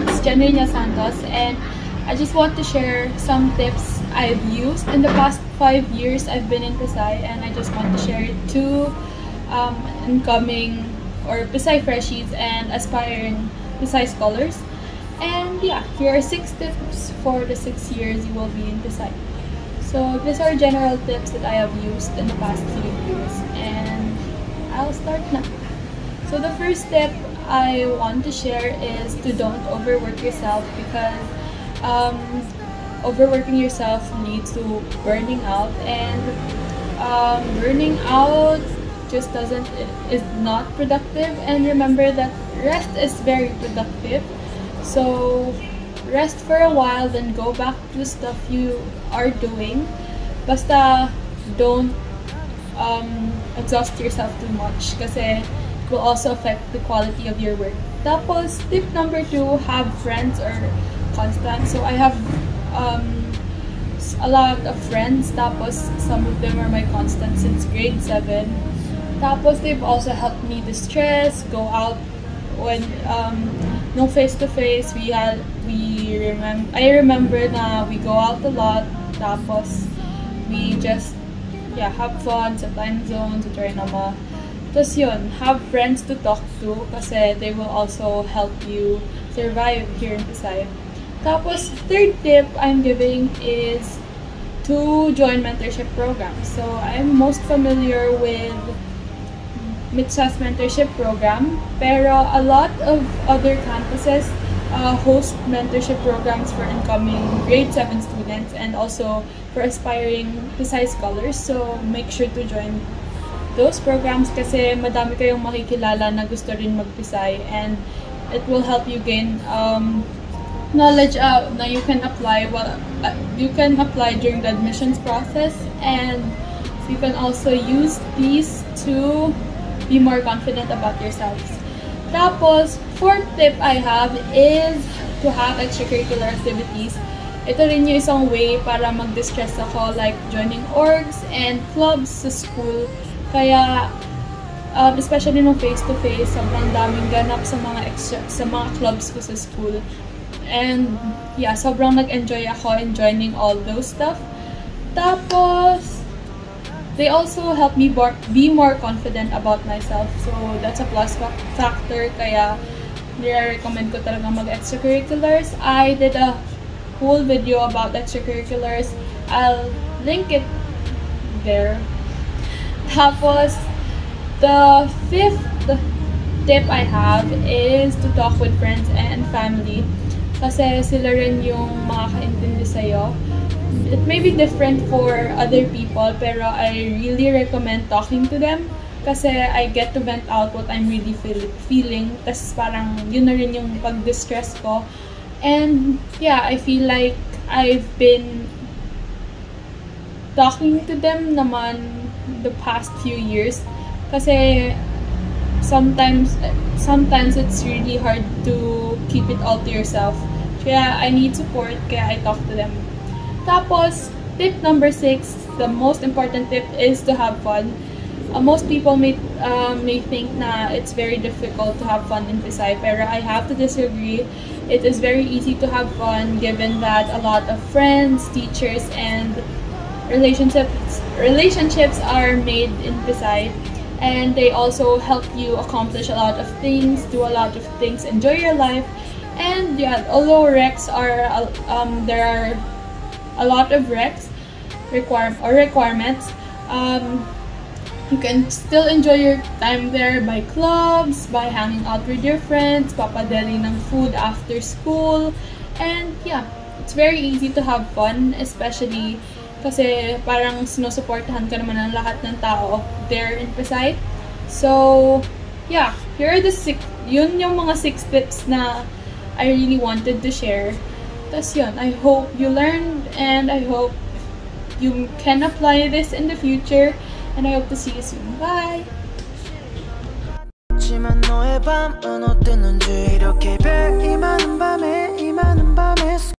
It's Janelina Santos, and I just want to share some tips I've used. In the past 5 years, I've been in Pisay, and I just want to share it to incoming or Pisay freshies and aspiring Pisay scholars. And yeah, here are 6 tips for the 6 years you will be in Pisay. So these are general tips that I have used in the past few years, and I'll start now. So the first step I want to share is to don't overwork yourself, because overworking yourself leads to burning out, and burning out just is not productive. And remember that rest is very productive, so rest for a while, then go back to stuff you are doing. Basta don't exhaust yourself too much, kasi it will also affect the quality of your work. Tapos tip number 2, have friends or constant. So I have a lot of friends, tapos some of them are my constant since grade 7. Tapos they've also helped me distress, go out when no face-to-face. I remember na we go out a lot, tapos we just have fun sa time zone, sa trinoma. Tapos yun, have friends to talk to, kasi they will also help you survive here in Pisay. Tapos, third tip I'm giving is to join mentorship programs. So, I'm most familiar with Mitsa's mentorship program, pero a lot of other campuses host mentorship programs for incoming grade 7 students and also for aspiring Pisay scholars. So, make sure to join those programs kasi madami kayong makikilala na gusto rin mag-Pisay, and it will help you gain knowledge that you can apply. Well, you can apply during the admissions process, and you can also use these to be more confident about yourselves. Tapos, fourth tip I have is to have extracurricular activities. Ito rin yung isang way para mag-distress ako, like joining orgs and clubs sa school. Kaya, especially nung face-to-face, sobrang daming ganap sa mga clubs ko sa school. And yeah, sobrang nag-enjoy ako in joining all those stuff. Tapos, they also help me be more confident about myself. So, that's a plus factor. Kaya, nire-recommend ko talaga mag-extracurriculars. I did a whole video about extracurriculars. I'll link it there. Tapos, the 5th tip I have is to talk with friends and family. Kasi sila rin yung makakaintindi sa'yo. It may be different for other people, pero I really recommend talking to them. Kasi I get to vent out what I'm really feeling. Tapos parang yun na rin yung pag-distress ko. And yeah, I feel like I've been talking to them naman the past few years. Kasi sometimes it's really hard to keep it all to yourself. Kaya I need support, kaya I talk to them. Tapos, tip number 6, the most important tip is to have fun. Most people may think na it's very difficult to have fun in Pisay, pero I have to disagree. It is very easy to have fun given that a lot of friends, teachers, and relationships are made in Pisay. And they also help you accomplish a lot of things, do a lot of things, enjoy your life. And yeah, although there are a lot of requirements, you can still enjoy your time there by clubs, by hanging out with your friends, papadeli ng food after school. And yeah, it's very easy to have fun, especially kasi parang sinusuportahan ka naman ng lahat ng tao there in Pisay. So, yeah, here are the 6, yun yung mga 6 tips na I really wanted to share. Tapos yun, I hope you learned, and I hope you can apply this in the future, and I hope to see you soon. Bye!